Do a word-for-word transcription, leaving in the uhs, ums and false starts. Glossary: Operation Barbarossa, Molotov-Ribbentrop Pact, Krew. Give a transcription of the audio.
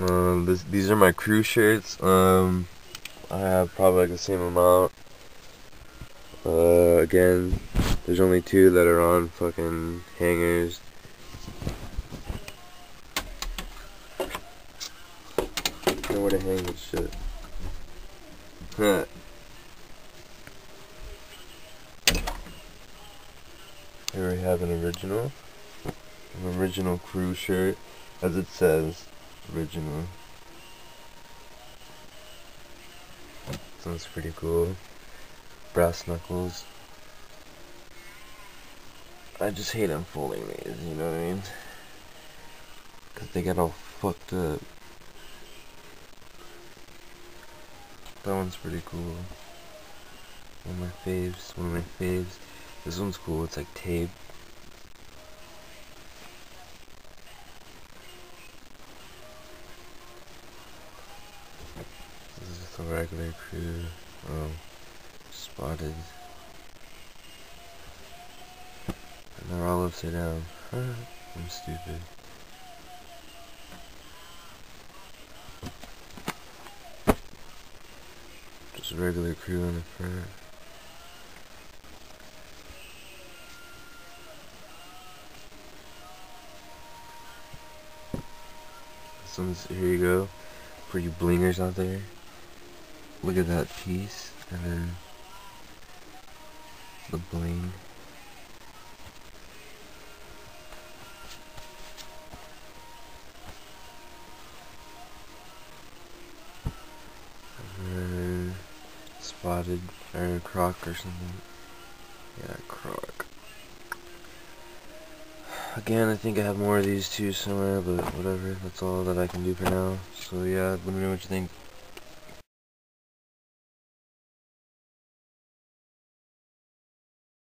Um, this, these are my Krew shirts. Um, I have probably like the same amount. Uh, again, there's only two that are on fucking hangers. I don't know where to hang this shit. Huh. Here we have an original. An original Krew shirt, as it says. Original. Sounds pretty cool. Brass knuckles. I just hate unfolding these, you know what I mean? Cause they get all fucked up. That one's pretty cool. One of my faves, one of my faves. This one's cool, it's like tape. A regular Krew, um, spotted, and they're all upside down. I'm stupid. Just a regular Krew on the front. This one's, here you go, for you blingers out there. Look at that piece, and then the bling. And then spotted, or croc or something. Yeah, croc. Again, I think I have more of these two somewhere, but whatever. That's all that I can do for now. So yeah, let me know what you think.